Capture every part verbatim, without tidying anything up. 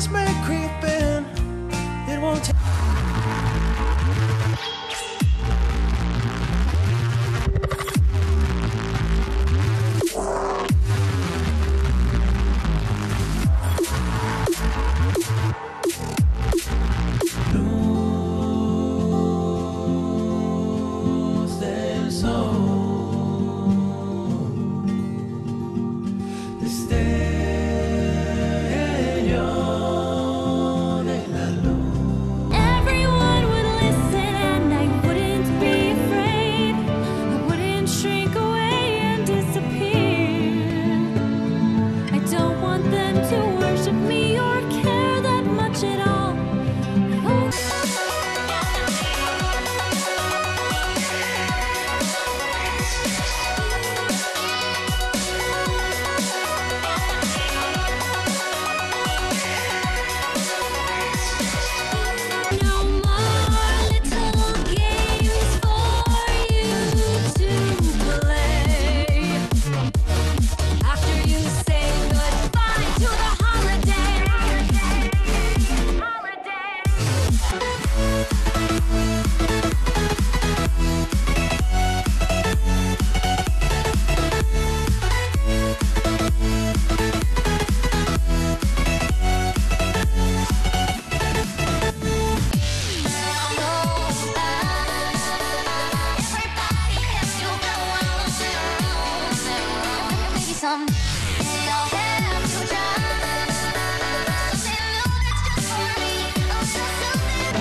darkness may creep in, it won't take.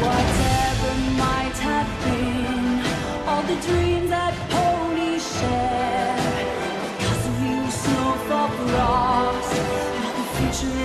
Whatever might have been, all the dreams that only share, because of you, snowfall brought, and all the future.